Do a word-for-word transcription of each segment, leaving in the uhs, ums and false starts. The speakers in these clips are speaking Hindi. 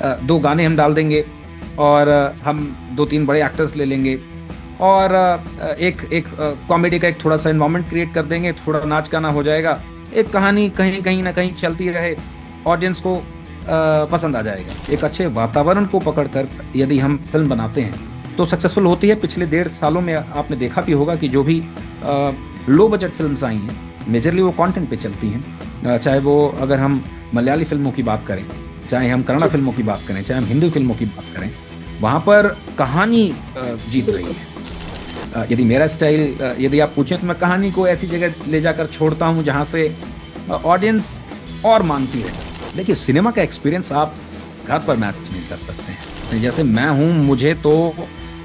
दो गाने हम डाल देंगे और हम दो तीन बड़े एक्टर्स ले लेंगे और एक एक कॉमेडी का एक थोड़ा सा एनवायरमेंट क्रिएट कर देंगे, थोड़ा नाच गाना हो जाएगा, एक कहानी कहीं कहीं ना कहीं चलती रहे, ऑडियंस को पसंद आ जाएगा। एक अच्छे वातावरण को पकड़कर यदि हम फिल्म बनाते हैं तो सक्सेसफुल होती है। पिछले डेढ़ सालों में आपने देखा भी होगा कि जो भी लो बजट फिल्म्स आई हैं मेजरली वो कंटेंट पे चलती हैं, चाहे वो अगर हम मलयाली फिल्मों की बात करें, चाहे हम कन्नड़ फिल्मों की बात करें, चाहे हम हिंदी फिल्मों की बात करें, वहाँ पर कहानी जीत रही है। यदि मेरा स्टाइल यदि आप पूछें तो मैं कहानी को ऐसी जगह ले जाकर छोड़ता हूँ जहाँ से ऑडियंस और मांगती है। देखिए, सिनेमा का एक्सपीरियंस आप घर पर मैच नहीं कर सकते हैं। जैसे मैं हूँ, मुझे तो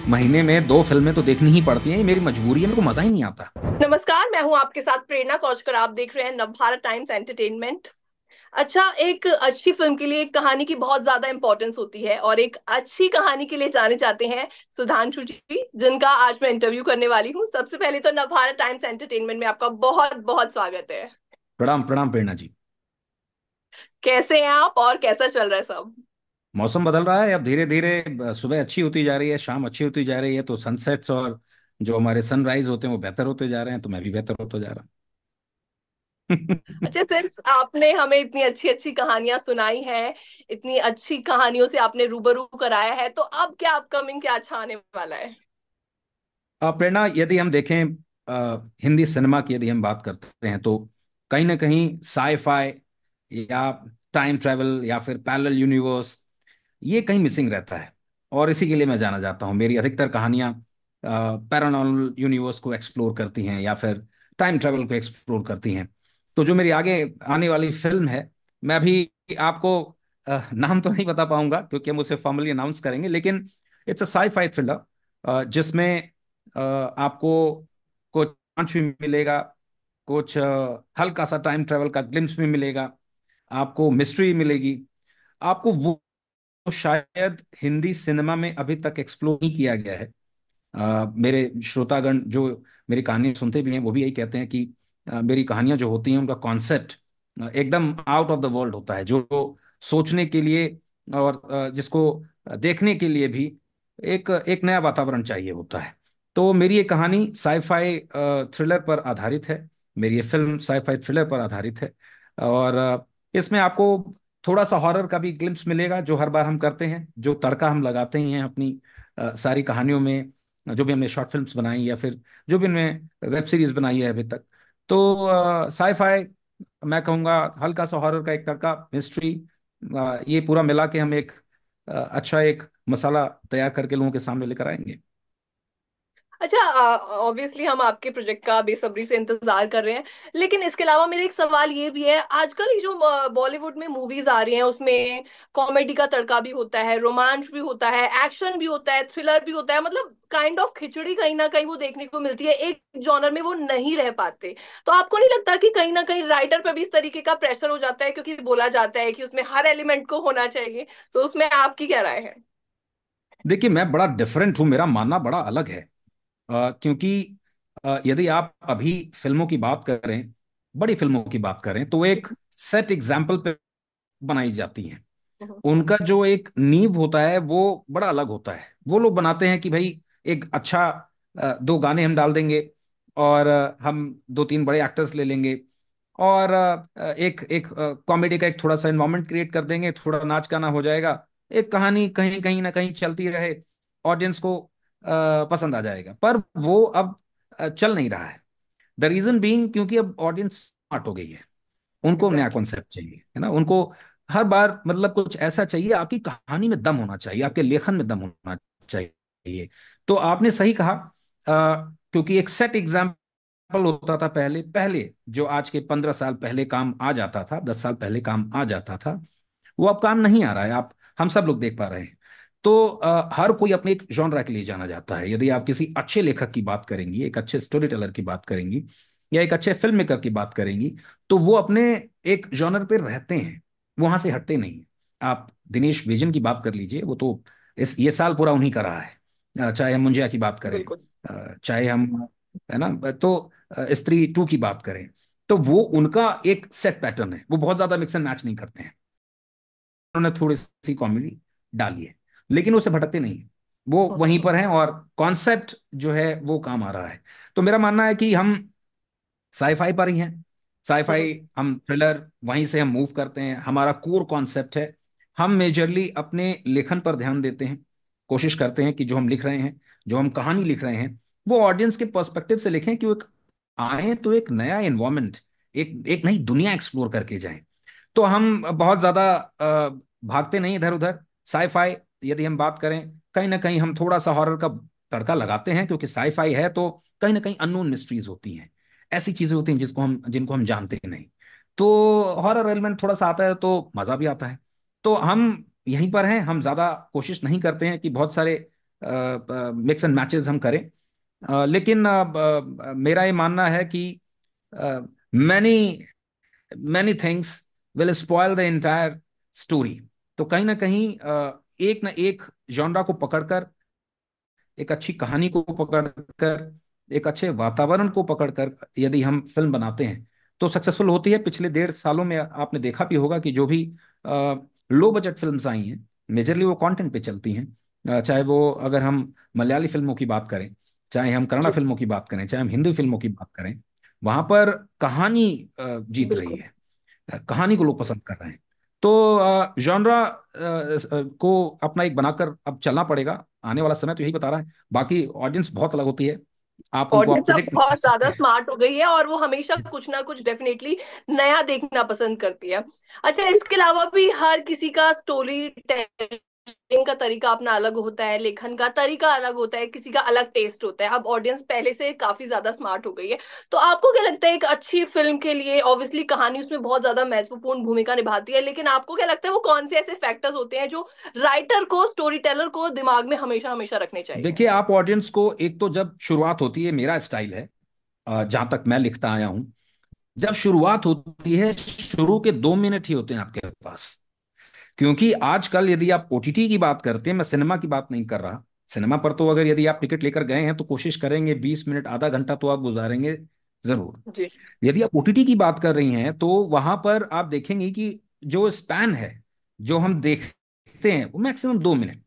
महीने में दो फिल्में तो देखनी ही पड़ती हैं, ये मेरी मजबूरी है, मेरे को मजा ही नहीं आता। नमस्कार, मैं हूँ आपके साथ प्रेरणा कोचकर, आप देख रहे हैं नवभारत टाइम्स एंटरटेनमेंट। अच्छा, एक अच्छी फिल्म के लिए एक कहानी की बहुत ज्यादा इम्पोर्टेंस होती है और एक अच्छी कहानी के लिए जाने जाते हैं सुधांशु जी, जिनका आज मैं इंटरव्यू करने वाली हूँ। सबसे पहले तो नवभारत टाइम्स एंटरटेनमेंट में आपका बहुत बहुत स्वागत है। प्रणाम प्रणाम प्रेरणा जी, कैसे हैं आप और कैसा चल रहा है सब? मौसम बदल रहा है, अब धीरे धीरे सुबह अच्छी होती जा रही है, शाम अच्छी होती जा रही है, तो सनसेट्स और जो हमारे सनराइज होते हैं वो बेहतर होते जा रहे हैं, तो मैं भी बेहतर होता जा रहा हूँ। अच्छा, सिर्फ आपने हमें इतनी अच्छी अच्छी कहानियां सुनाई हैं, इतनी अच्छी कहानियों से आपने रूबरू कराया है, तो अब क्या अपकमिंग क्या अच्छा आने वाला है? प्रेरणा, यदि हम देखें आ, हिंदी सिनेमा की यदि हम बात करते हैं तो कहीं ना कहीं साई-फाई या टाइम ट्रैवल या फिर पैरेलल यूनिवर्स ये कहीं मिसिंग रहता है और इसी के लिए मैं जाना जाता हूँ। मेरी अधिकतर कहानियाँ पैरानॉर्मल यूनिवर्स को एक्सप्लोर करती हैं या फिर टाइम ट्रैवल को एक्सप्लोर करती हैं। तो जो मेरी आगे आने वाली फिल्म है, मैं अभी आपको आ, नाम तो नहीं बता पाऊंगा क्योंकि हम उसे फॉर्मली अनाउंस करेंगे, लेकिन it's a sci fi thriller जिसमें आ, आपको कुछ पांच भी मिलेगा, कुछ आ, हल्का सा टाइम ट्रैवल का ग्लिम्स भी मिलेगा, आपको मिस्ट्री मिलेगी, आपको वो शायद हिंदी सिनेमा में अभी तक एक्सप्लोर नहीं किया गया है। आ, मेरे श्रोतागण जो मेरी कहानियाँ सुनते भी हैं वो भी यही कहते हैं कि आ, मेरी कहानियाँ जो होती हैं उनका कॉन्सेप्ट एकदम आउट ऑफ द वर्ल्ड होता है, जो सोचने के लिए और जिसको देखने के लिए भी एक एक नया वातावरण चाहिए होता है। तो मेरी ये कहानी साई-फाई थ्रिलर पर आधारित है, मेरी ये फिल्म साई-फाई थ्रिलर पर आधारित है और इसमें आपको थोड़ा सा हॉरर का भी ग्लिम्स मिलेगा जो हर बार हम करते हैं, जो तड़का हम लगाते ही हैं अपनी आ, सारी कहानियों में, जो भी हमने शॉर्ट फिल्म्स बनाई या फिर जो भी हमने वेब सीरीज बनाई है अभी तक। तो साई-फाई, मैं कहूँगा हल्का सा हॉरर का एक तड़का, मिस्ट्री, आ, ये पूरा मिला के हम एक आ, अच्छा एक मसाला तैयार करके लोगों के सामने लेकर आएंगे। अच्छा, ऑब्वियसली हम आपके प्रोजेक्ट का बेसब्री से इंतजार कर रहे हैं, लेकिन इसके अलावा मेरा एक सवाल ये भी है, आजकल ये जो बॉलीवुड में मूवीज आ रही हैं उसमें कॉमेडी का तड़का भी होता है, रोमांस भी होता है, एक्शन भी होता है, थ्रिलर भी होता है, मतलब काइंड ऑफ खिचड़ी कहीं ना कहीं वो देखने को मिलती है, एक जॉनर में वो नहीं रह पाते। तो आपको नहीं लगता कि कहीं ना कहीं राइटर पर भी इस तरीके का प्रेशर हो जाता है क्योंकि बोला जाता है कि उसमें हर एलिमेंट को होना चाहिए, तो उसमें आपकी क्या राय है? देखिए, मैं बड़ा डिफरेंट हूँ, मेरा मानना बड़ा अलग है। Uh, क्योंकि uh, यदि आप अभी फिल्मों की बात करें, बड़ी फिल्मों की बात करें, तो एक सेट एग्जाम्पल पे बनाई जाती हैं, उनका जो एक नींव होता है वो बड़ा अलग होता है। वो लोग बनाते हैं कि भाई एक अच्छा uh, दो गाने हम डाल देंगे और uh, हम दो तीन बड़े एक्टर्स ले लेंगे और uh, एक एक कॉमेडी uh, का एक थोड़ा सा एनवायरमेंट क्रिएट कर देंगे, थोड़ा नाच गाना हो जाएगा, एक कहानी कहीं कहीं ना कहीं चलती रहे, ऑडियंस को पसंद आ जाएगा। पर वो अब चल नहीं रहा है। द रीजन बीइंग क्योंकि अब ऑडियंस स्मार्ट हो गई है, उनको नया कॉन्सेप्ट चाहिए, है ना, उनको हर बार मतलब कुछ ऐसा चाहिए, आपकी कहानी में दम होना चाहिए, आपके लेखन में दम होना चाहिए। तो आपने सही कहा, क्योंकि एक सेट एग्जाम्पल होता था पहले पहले जो आज के पंद्रह साल पहले काम आ जाता था, दस साल पहले काम आ जाता था, वो अब काम नहीं आ रहा है, आप हम सब लोग देख पा रहे हैं। तो आ, हर कोई अपने एक जॉनरा के लिए जाना जाता है। यदि आप किसी अच्छे लेखक की बात करेंगी, एक अच्छे स्टोरी टेलर की बात करेंगी या एक अच्छे फिल्म मेकर की बात करेंगी, तो वो अपने एक जॉनर पे रहते हैं, वहां से हटते नहीं। आप दिनेश विजन की बात कर लीजिए, वो तो इस ये साल पूरा उन्हीं का रहा है, चाहे हम मुंजिया की बात करें, चाहे हम है ना तो स्त्री टू की बात करें, तो वो उनका एक सेट पैटर्न है, वो बहुत ज्यादा मिक्स एंड मैच नहीं करते हैं। उन्होंने थोड़ी सी कॉमेडी डाली है, लेकिन उसे भटकते नहीं है, वो वहीं पर हैं और कॉन्सेप्ट जो है वो काम आ रहा है। तो मेरा मानना है कि हम साईफाई पर ही हैं, साईफाई हम थ्रिलर, वहीं से हम मूव करते हैं, हमारा कोर कॉन्सेप्ट है। हम मेजरली अपने लेखन पर ध्यान देते हैं, कोशिश करते हैं कि जो हम लिख रहे हैं, जो हम कहानी लिख रहे हैं, वो ऑडियंस के पर्सपेक्टिव से लिखें कि वो आए तो एक नया एनवायरमेंट, एक एक नई दुनिया एक्सप्लोर करके जाएं। तो हम बहुत ज्यादा भागते नहीं इधर उधर। साईफाई यदि हम बात करें, कहीं ना कहीं हम थोड़ा सा हॉरर का तड़का लगाते हैं, क्योंकि साईफाई है तो कहीं ना कहीं अननोन मिस्ट्रीज होती हैं, ऐसी चीजें होती हैं जिसको हम जिनको हम जानते नहीं, तो हॉरर एलिमेंट थोड़ा सा आता है तो मजा भी आता है। तो हम यहीं पर हैं, हम ज्यादा कोशिश नहीं करते हैं कि बहुत सारे मिक्स एंड मैचेस हम करें, आ, लेकिन आ, आ, मेरा ये मानना है कि many many things will spoil the entire story. तो कहीं ना कहीं आ, एक ना एक जॉनरा को पकड़कर, एक अच्छी कहानी को पकड़कर, एक अच्छे वातावरण को पकड़कर यदि हम फिल्म बनाते हैं तो सक्सेसफुल होती है। पिछले डेढ़ सालों में आपने देखा भी होगा कि जो भी आ, लो बजट फिल्म्स आई हैं, मेजरली वो कंटेंट पे चलती हैं, चाहे वो अगर हम मलयाली फिल्मों की बात करें, चाहे हम कन्नड़ फिल्मों की बात करें, चाहे हम हिंदी फिल्मों की बात करें, वहां पर कहानी जीत रही है, कहानी को लोग पसंद कर रहे हैं। तो जॉनरा को अपना एक बनाकर अब चलना पड़ेगा, आने वाला समय तो यही बता रहा है। बाकी ऑडियंस बहुत अलग होती है, आप ऑडियंस बहुत ज्यादा स्मार्ट हो गई है और वो हमेशा कुछ ना कुछ डेफिनेटली नया देखना पसंद करती है। अच्छा, इसके अलावा भी हर किसी का स्टोरी टेलिंग का तरीका अपना अलग होता है, लेखन का तरीका अलग होता है, किसी का अलग टेस्ट होता है। अब ऑडियंस पहले से काफी ज्यादा स्मार्ट हो गई है, तो आपको क्या लगता है एक अच्छी फिल्म के लिए ऑब्वियसली कहानी उसमें बहुत ज्यादा महत्वपूर्ण भूमिका निभाती है, लेकिन आपको क्या लगता है वो कौन से ऐसे फैक्टर्स होते हैं जो राइटर को, स्टोरी टेलर को दिमाग में हमेशा हमेशा रखने चाहिए? देखिए, आप ऑडियंस को, एक तो जब शुरुआत होती है, मेरा स्टाइल है जहां तक मैं लिखता आया हूँ, जब शुरुआत होती है, शुरू के दो मिनट ही होते हैं आपके पास, क्योंकि आजकल यदि आप ओटीटी की बात करते हैं, मैं सिनेमा की बात नहीं कर रहा, सिनेमा पर तो अगर यदि आप टिकट लेकर गए हैं तो कोशिश करेंगे बीस मिनट, आधा घंटा तो आप गुजारेंगे जरूर। यदि आप ओटीटी की बात कर रही हैं तो वहां पर आप देखेंगे कि जो स्पैन है, जो हम देखते हैं, वो मैक्सिमम दो मिनट।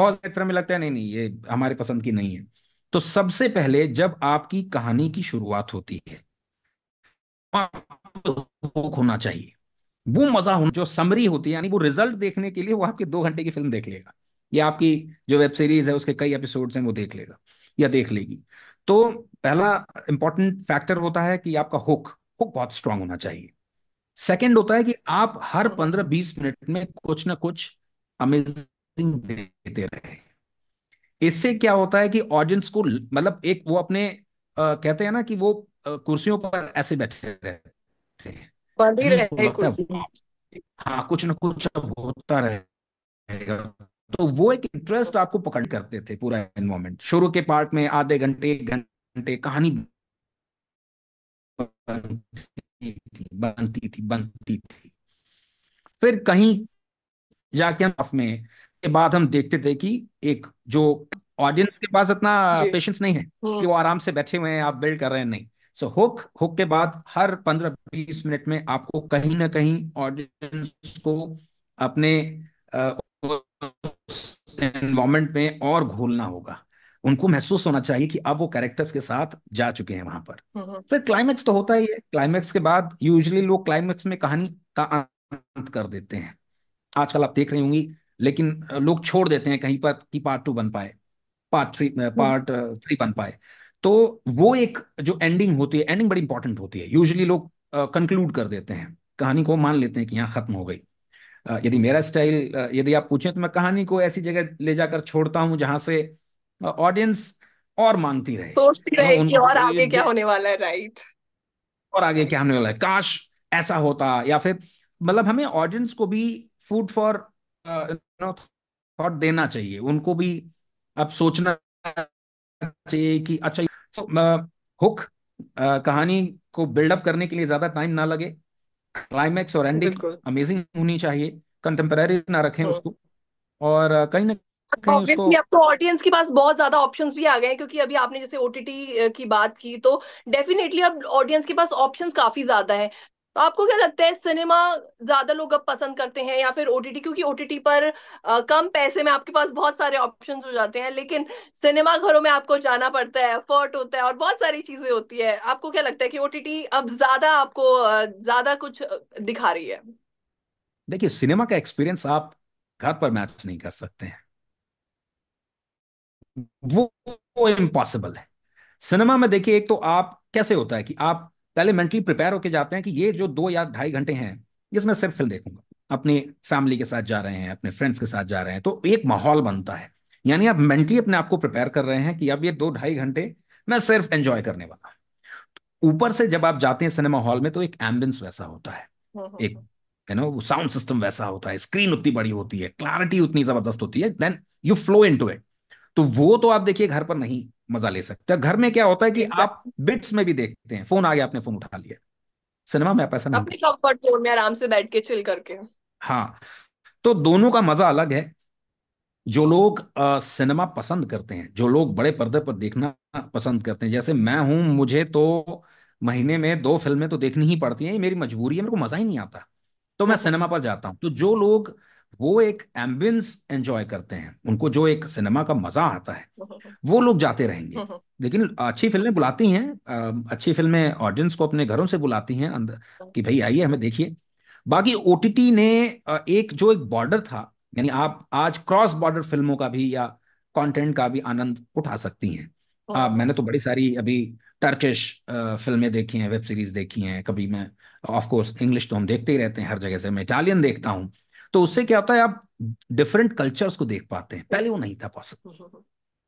बहुत प्लेटफॉर्म में लगता है नहीं नहीं ये हमारे पसंद की नहीं है। तो सबसे पहले जब आपकी कहानी की शुरुआत होती है, हुक होना चाहिए, वो मजा हो, जो समरी होती है, यानी वो रिजल्ट देखने के लिए वो आपके दो घंटे की फिल्म देख लेगा, या आपकी जो वेब सीरीज है उसके कई एपिसोड्स हैं वो देख लेगा या देख लेगी। तो पहला इंपॉर्टेंट फैक्टर होता है कि आपका हुक हुक बहुत स्ट्रांग होना चाहिए। सेकंड होता है कि आप हर पंद्रह बीस मिनट में कुछ ना कुछ अमेजिंग देते रहे। इससे क्या होता है कि ऑडियंस को, मतलब एक वो अपने आ, कहते हैं ना कि वो आ, कुर्सियों पर ऐसे बैठे रहते हैं, हाँ, कुछ ना कुछ होता रहेगा। तो वो एक इंटरेस्ट आपको पकड़ करते थे, पूरा एनवायरमेंट शुरू के पार्ट में आधे घंटे घंटे कहानी बनती थी बनती थी बनती थी। फिर कहीं जाके हम हाफ में के बाद हम देखते थे कि एक जो ऑडियंस के पास इतना पेशेंस नहीं है कि वो आराम से बैठे हुए हैं, आप बिल्ड कर रहे हैं, नहीं। सो हुक हुक के बाद हर पंद्रह बीस मिनट में आपको कहीं ना कहीं ऑडियंस को अपने एनवायरमेंट में और घोलना होगा, उनको महसूस होना चाहिए कि अब वो कैरेक्टर्स के साथ जा चुके हैं वहां पर। फिर क्लाइमेक्स तो होता ही है, क्लाइमेक्स के बाद यूजुअली लोग क्लाइमेक्स में कहानी का अंत कर देते हैं, आजकल आप देख रही होंगी, लेकिन लोग छोड़ देते हैं कहीं पर कि पार्ट टू बन पाए, पार्ट थ्री पार्ट थ्री बन पाए। तो वो एक जो एंडिंग होती है, एंडिंग बड़ी इंपॉर्टेंट होती है। यूजुअली लोग कंक्लूड कर देते हैं, कहानी को मान लेते हैं कि यहाँ खत्म हो गई। यदि मेरा स्टाइल यदि आप पूछें तो मैं कहानी को ऐसी जगह ले जाकर छोड़ता हूँ जहां से ऑडियंस और मांगती रहे, सोचती रहे कि और आगे क्या होने वाला है, राइट, और आगे क्या होने वाला है, काश ऐसा होता, या फिर मतलब हमें ऑडियंस को भी फूड फॉर थॉट देना चाहिए, उनको भी अब सोचना चाहिए कि अच्छा। हुक, कहानी को बिल्डअप करने के लिए ज्यादा टाइम ना लगे, क्लाइमैक्स और एंडिंग अमेजिंग होनी चाहिए, कंटेम्परेरी ना रखें उसको, और कहीं ना ऑब्वियसली अब तो ऑडियंस के पास बहुत ज्यादा ऑप्शंस भी आ गए हैं, क्योंकि अभी आपने जैसे ओटीटी की बात की तो डेफिनेटली अब ऑडियंस के पास ऑप्शंस काफी ज्यादा है। तो आपको क्या लगता है सिनेमा ज्यादा लोग अब पसंद करते हैं या फिर ओटीटी, क्योंकि ओटीटी पर आ, कम पैसे में आपके पास बहुत सारे ऑप्शंस हो जाते हैं, लेकिन सिनेमा घरों में आपको जाना पड़ता है, एफर्ट होता है और बहुत सारी चीजें होती है। आपको क्या लगता है कि ओटीटी अब ज्यादा आपको ज्यादा कुछ दिखा रही है? देखिए, सिनेमा का एक्सपीरियंस आप घर पर मैच नहीं कर सकते हैं, वो, वो इम्पॉसिबल है। सिनेमा में देखिए, एक तो आप कैसे होता है कि आप पहले मेंटली प्रिपेयर होके जाते हैं कि ये जो दो या ढाई घंटे हैं जिसमें सिर्फ फिल्म देखूंगा, अपनी फैमिली के साथ जा रहे हैं, अपने फ्रेंड्स के साथ जा रहे हैं, तो एक माहौल बनता है। यानी आप मेंटली अपने आप को प्रिपेयर कर रहे हैं कि अब ये दो ढाई घंटे मैं सिर्फ एंजॉय करने वाला हूँ। ऊपर से जब आप जाते हैं सिनेमा हॉल में तो एक एम्बियंस वैसा होता है, एक यू नो साउंड सिस्टम वैसा होता है, स्क्रीन उतनी बड़ी होती है, क्लैरिटी उतनी जबरदस्त होती है, then you flow into it. तो वो तो आप देखिए घर पर नहीं मजा ले सकते। घर में क्या होता है कि आप बिट्स में भी देखते हैं, फोन आ गया आपने फोन उठा लिया। सिनेमा में आप ऐसा नहीं, अपने कंफर्ट जोन में आराम से बैठ के चिल करके। हाँ, तो दोनों का मजा अलग है। जो लोग आ, सिनेमा पसंद करते हैं, जो लोग बड़े पर्दे पर देखना पसंद करते हैं, जैसे मैं हूं, मुझे तो महीने में दो फिल्में तो देखनी ही पड़ती है, ये मेरी मजबूरी है, मेरे को मजा ही नहीं आता तो मैं सिनेमा पर जाता हूँ। तो जो लोग वो एक एम्बियंस एंजॉय करते हैं, उनको जो एक सिनेमा का मजा आता है वो लोग जाते रहेंगे। लेकिन अच्छी फिल्में बुलाती हैं, अच्छी फिल्में ऑडियंस को अपने घरों से बुलाती हैं अंदर कि भाई आइए हमें देखिए। बाकी ओटीटी ने एक जो एक बॉर्डर था, यानी आप आज क्रॉस बॉर्डर फिल्मों का भी या कॉन्टेंट का भी आनंद उठा सकती हैं। आ, मैंने तो बड़ी सारी अभी टर्किश फिल्में देखी हैं, वेब सीरीज देखी हैं, कभी मैं ऑफकोर्स इंग्लिश तो हम देखते ही रहते हैं हर जगह से, मैं इटालियन देखता हूँ। तो उससे क्या होता है, आप डिफरेंट कल्चर्स को देख पाते हैं, पहले वो नहीं था पॉसिबल,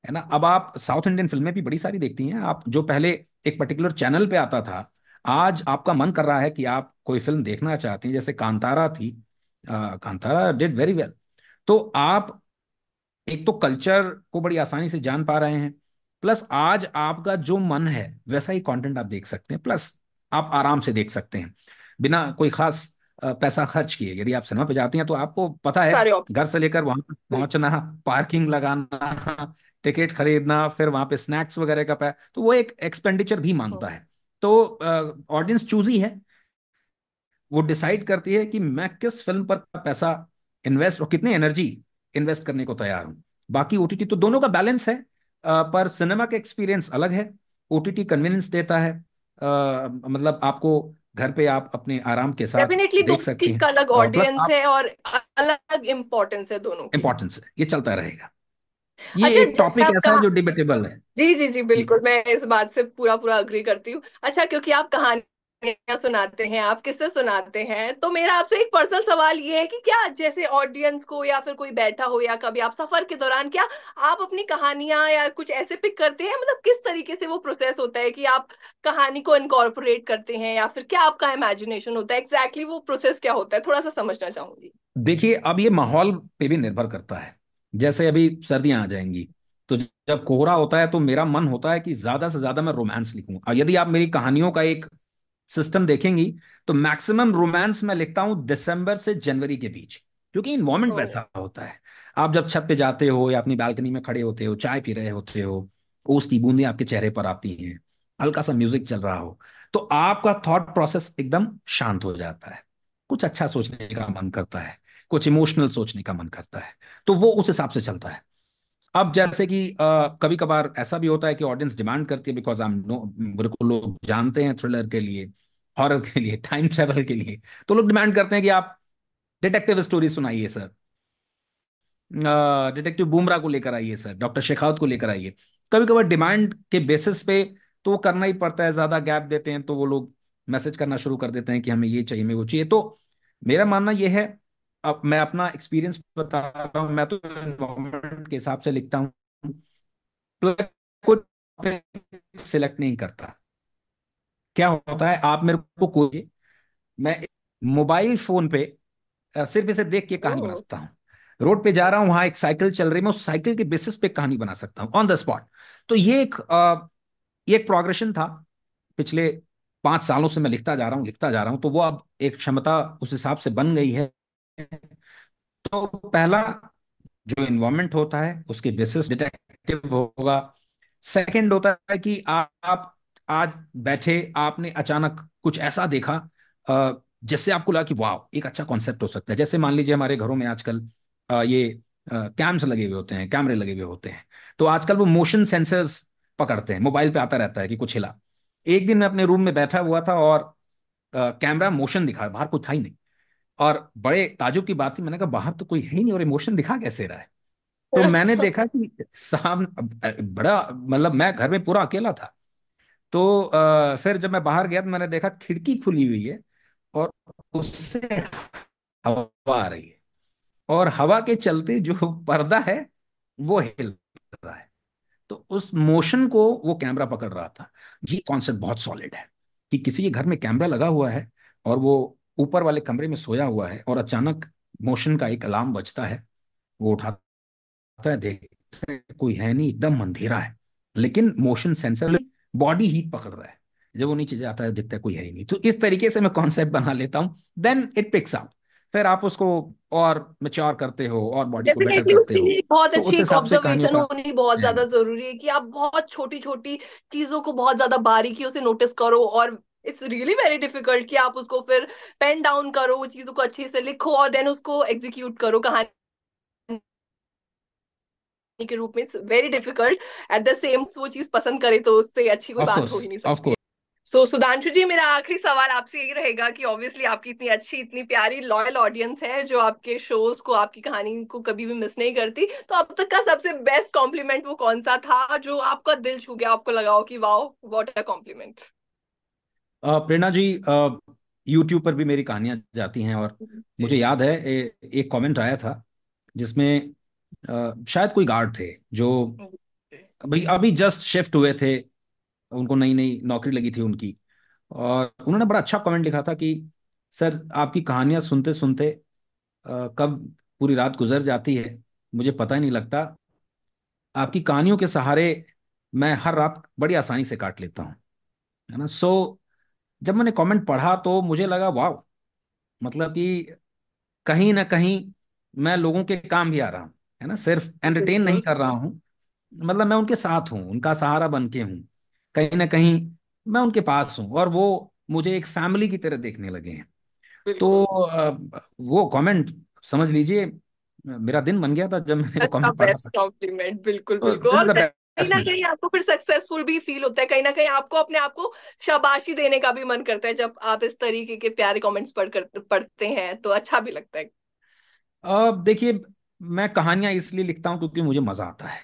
है ना। अब आप साउथ इंडियन फिल्में भी बड़ी सारी देखती हैं, आप जो पहले एक पर्टिकुलर चैनल पे आता था, आज आपका मन कर रहा है कि आप कोई फिल्म देखना चाहती हैं, जैसे कांतारा थी, आ, कांतारा डिड वेरी वेल। तो आप एक तो कल्चर को बड़ी आसानी से जान पा रहे हैं, प्लस आज आपका जो मन है वैसा ही कॉन्टेंट आप देख सकते हैं, प्लस आप आराम से देख सकते हैं बिना कोई खास पैसा खर्च किए। यदि आप सिनेमा पे जाती हैं तो आपको पता है, घर से लेकर वहां तक पहुंचना, पार्किंग लगाना, टिकट खरीदना, फिर वहां पे स्नैक्स वगैरह का पैसा, तो वो एक एक्सपेंडिचर भी मांगता है। तो ऑडियंस चूजी है, वो डिसाइड करती है कि मैं किस फिल्म पर पैसा इन्वेस्ट और कितनी एनर्जी इन्वेस्ट करने को तैयार हूँ। बाकी ओटीटी तो दोनों का बैलेंस है, पर सिनेमा का एक्सपीरियंस अलग है, ओटीटी कन्वीनियंस देता है, मतलब आपको घर पे आप अपने आराम के साथ देख सकते हैं। अलग ऑडियंस है और अलग इंपॉर्टेंस है, दोनों इंपॉर्टेंस है, ये चलता रहेगा। ये अच्छा, टॉपिक ऐसा है जो डिबेटेबल है। जी जी जी बिल्कुल, मैं इस बात से पूरा पूरा अग्री करती हूँ। अच्छा, क्योंकि आप कहानियां सुनाते हैं, आप किससे सुनाते हैं, तो मेरा आपसे एक पर्सनल सवाल ये है कि क्या जैसे ऑडियंस को या फिर कोई बैठा हो या कभी आप सफर के दौरान, क्या आप अपनी कहानियां या कुछ ऐसे पिक करते हैं? मतलब किस तरीके से वो प्रोसेस होता है कि आप कहानी को इनकॉर्पोरेट करते हैं या फिर क्या आपका इमेजिनेशन होता है? एग्जैक्टली exactly वो प्रोसेस क्या होता है, थोड़ा सा समझना चाहूंगी। देखिए, अब ये माहौल पे भी निर्भर करता है। जैसे अभी सर्दियां आ जाएंगी तो जब कोहरा होता है तो मेरा मन होता है कि ज्यादा से ज्यादा मैं रोमांस लिखूं। और यदि आप मेरी कहानियों का एक सिस्टम देखेंगी तो मैक्सिमम रोमांस मैं लिखता हूं दिसंबर से जनवरी के बीच, क्योंकि इन्वायरमेंट वैसा होता है। आप जब छत पे जाते हो या अपनी बालकनी में खड़े होते हो, चाय पी रहे होते हो, ओस की बूंदें आपके चेहरे पर आती हैं, हल्का सा म्यूजिक चल रहा हो, तो आपका थॉट प्रोसेस एकदम शांत हो जाता है, कुछ अच्छा सोचने का मन करता है, कुछ इमोशनल सोचने का मन करता है, तो वो उस हिसाब से चलता है। अब जैसे कि कभी कभार ऐसा भी होता है कि ऑडियंस डिमांड करती है, बिकॉज आई एम नो, बिल्कुल लोग जानते हैं थ्रिलर के लिए, हॉरर के लिए, टाइम ट्रेवल के लिए, तो लोग डिमांड करते हैं कि आप डिटेक्टिव स्टोरी सुनाइए सर, डिटेक्टिव बुमराह को लेकर आइए सर, डॉक्टर शेखावत को लेकर आइए। कभी कभार डिमांड के बेसिस पे तो करना ही पड़ता है, ज्यादा गैप देते हैं तो वो लोग मैसेज करना शुरू कर देते हैं कि हमें ये चाहिए, हमें वो चाहिए। तो मेरा मानना ये है, अब मैं अपना एक्सपीरियंस बता रहा हूँ, मैं तो एनवायरमेंट के हिसाब से लिखता हूँ, सिलेक्ट नहीं करता। क्या होता है, आप मेरे को कोई, मैं मोबाइल फोन पे सिर्फ इसे देख के कहानी बना सकता हूँ। रोड पे जा रहा हूँ, वहां एक साइकिल चल रही है, मैं उस साइकिल के बेसिस पे कहानी बना सकता हूँ ऑन द स्पॉट। तो ये एक आ, ये एक प्रोग्रेशन था, पिछले पांच सालों से मैं लिखता जा रहा हूँ लिखता जा रहा हूँ तो वो अब एक क्षमता उस हिसाब से बन गई है। तो पहला जो इन्वायरमेंट होता है उसके बेसिस डिटेक्टिव होगा। सेकंड होता है कि आप, आप आज बैठे, आपने अचानक कुछ ऐसा देखा जिससे आपको लगा कि वाह एक अच्छा कॉन्सेप्ट हो सकता है। जैसे मान लीजिए हमारे घरों में आजकल ये कैम्स लगे हुए होते हैं, कैमरे लगे हुए होते हैं, तो आजकल वो मोशन सेंसर्स पकड़ते हैं, मोबाइल पे आता रहता है कि कुछ हिला। एक दिन मैं अपने रूम में बैठा हुआ था और कैमरा मोशन दिखा, बाहर कुछ था ही नहीं, और बड़े ताजुब की बात थी, मैंने कहा बाहर तो कोई है ही नहीं और मोशन दिखा कैसे रहा है। तो मैंने देखा कि सामने बड़ा, मतलब मैं घर में पूरा अकेला था, तो आ, फिर जब मैं बाहर गया तो मैंने देखा खिड़की खुली हुई है और उससे हवा आ रही है और हवा के चलते जो पर्दा है वो हिल रहा है, तो उस मोशन को वो कैमरा पकड़ रहा था। ये कॉन्सेप्ट बहुत सॉलिड है कि किसी के घर में कैमरा लगा हुआ है और वो ऊपर वाले कमरे में सोया हुआ है और अचानक मोशन का एक अलार्म बजता है, वो उठाता है, देखता है कोई है नहीं, एकदम अंधेरा है, लेकिन मोशन सेंसर बॉडी हीट पकड़ रहा है, जब वो नीचे जाता है देखता है कोई है ही नहीं। तो इस तरीके से मैं कॉन्सेप्ट बना लेता हूँ, देन इट पिक्स अप, फिर आप उसको और मैच्योर करते हो और बॉडी को बेटर करते हो। बहुत अच्छी एक ऑब्जर्वेशन होनी बहुत ज्यादा जरूरी है कि आप बहुत छोटी छोटी चीजों को बहुत ज्यादा बारीकियों से नोटिस करो, और इट्स रियली वेरी डिफिकल्ट कि आप उसको फिर पेन डाउन करो, वो चीजों को अच्छे से लिखो और देन उसको एग्जीक्यूट करो कहानी के रूप में। It's very difficult. At the same वो चीज पसंद करे तो उससे अच्छी कोई बात हो ही नहीं सकती। सो so, सुधांशु जी, मेरा आखिरी सवाल आपसे यही रहेगा कि ऑब्वियसली आपकी इतनी अच्छी, इतनी प्यारी लॉयल ऑडियंस है जो आपके शोज को, आपकी कहानी को कभी भी मिस नहीं करती, तो अब तक का सबसे बेस्ट कॉम्प्लीमेंट वो कौन सा था जो आपका दिल छू गया, आपको लगाओ कि wow what a compliment? Prerna ji, YouTube पर भी मेरी कहानियां जाती हैं और मुझे याद है ए, एक कॉमेंट आया था जिसमें आ, शायद कोई गार्ड थे जो अभी अभी जस्ट शिफ्ट हुए थे, उनको नई नई नौकरी लगी थी उनकी, और उन्होंने बड़ा अच्छा कमेंट लिखा था कि सर आपकी कहानियां सुनते सुनते कब पूरी रात गुजर जाती है मुझे पता ही नहीं लगता, आपकी कहानियों के सहारे मैं हर रात बड़ी आसानी से काट लेता हूँ, है ना। सो जब मैंने कमेंट पढ़ा तो मुझे लगा वाह, मतलब कि कहीं ना कहीं मैं लोगों के काम भी आ रहा हूँ, है ना, सिर्फ एंटरटेन नहीं कर रहा हूँ, मतलब मैं उनके साथ हूँ, उनका सहारा बन के हूँ, कहीं ना कहीं मैं उनके पास हूँ और वो मुझे एक फैमिली की तरह देखने लगे हैं। तो वो कमेंट समझ लीजिए मेरा दिन बन गया था जब मैंने वो कमेंट पढ़ा। बेस्ट कॉम्प्लीमेंट, बिल्कुल बिल्कुल। कहीं ना कहीं आपको फिर सक्सेसफुल भी फील होता है, कहीं ना कहीं आपको अपने आप को शाबाशी देने का भी मन करता है जब आप इस तरीके के प्यारे कॉमेंट्स पढ़ते हैं, तो अच्छा भी लगता है। देखिए, मैं कहानियां इसलिए लिखता हूँ क्योंकि मुझे मजा आता है,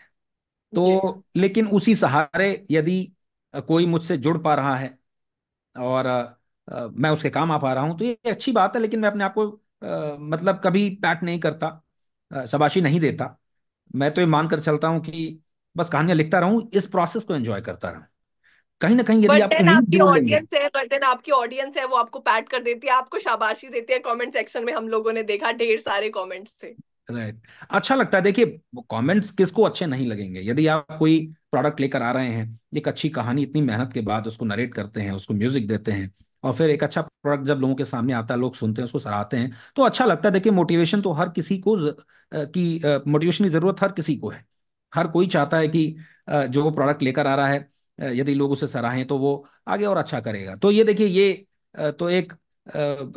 तो लेकिन उसी सहारे यदि कोई मुझसे जुड़ पा रहा है और आ, मैं उसके काम आ पा रहा हूं तो ये अच्छी बात है। लेकिन मैं अपने आप को आ, मतलब कभी पैट नहीं करता, शाबाशी नहीं देता। मैं तो ये मानकर चलता हूं कि बस कहानियां लिखता रहूं, इस प्रोसेस को एंजॉय करता रहूं। कहीं ना कहीं यदि आपको आपकी ऑडियंस है, आपकी ऑडियंस है वो आपको पैट कर देती है, आपको शाबाशी देती है। कमेंट सेक्शन में हम लोगों ने देखा ढेर सारे कमेंट्स थे, राइट, अच्छा लगता है। देखिए, कमेंट्स किसको अच्छे नहीं लगेंगे। यदि आप कोई प्रोडक्ट लेकर आ रहे हैं, एक अच्छी कहानी, इतनी मेहनत के बाद उसको नरेट करते हैं, उसको म्यूजिक देते हैं और फिर एक अच्छा प्रोडक्ट जब लोगों के सामने आता है, लोग सुनते हैं, उसको सराहते हैं, तो अच्छा लगता है। देखिए, मोटिवेशन तो हर किसी को की मोटिवेशन की जरूरत हर किसी को है। हर कोई चाहता है कि जो वो प्रोडक्ट लेकर आ रहा है, यदि लोग उसे सराहें तो वो आगे और अच्छा करेगा। तो ये देखिए, ये तो एक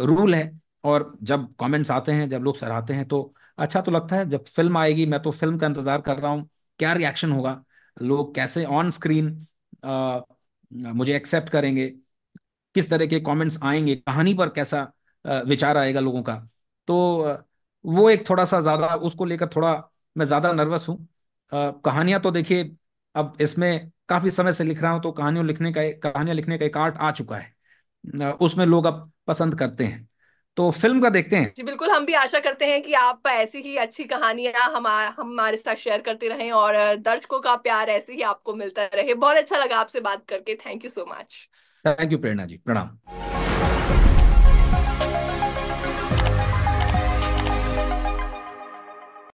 रूल है। और जब कमेंट्स आते हैं, जब लोग सराहते हैं तो अच्छा तो लगता है। जब फिल्म आएगी, मैं तो फिल्म का इंतजार कर रहा हूँ, क्या रिएक्शन होगा, लोग कैसे ऑन स्क्रीन मुझे एक्सेप्ट करेंगे, किस तरह के कमेंट्स आएंगे, कहानी पर कैसा आ, विचार आएगा लोगों का। तो वो एक थोड़ा सा ज़्यादा, उसको लेकर थोड़ा मैं ज़्यादा नर्वस हूँ। कहानियाँ तो देखिए, अब इसमें काफ़ी समय से लिख रहा हूँ, तो कहानियों लिखने का कहानियाँ लिखने का एक आर्ट आ चुका है, उसमें लोग अब पसंद करते हैं। तो फिल्म का देखते हैं जी। बिल्कुल, हम भी आशा करते हैं कि आप ऐसी ही अच्छी कहानियां हम हमारे साथ शेयर करते रहें और दर्शकों का प्यार ऐसे ही आपको मिलता रहे। बहुत अच्छा लगा आपसे बात करके। Thank you so much. Thank you Prerna ji, प्रणाम।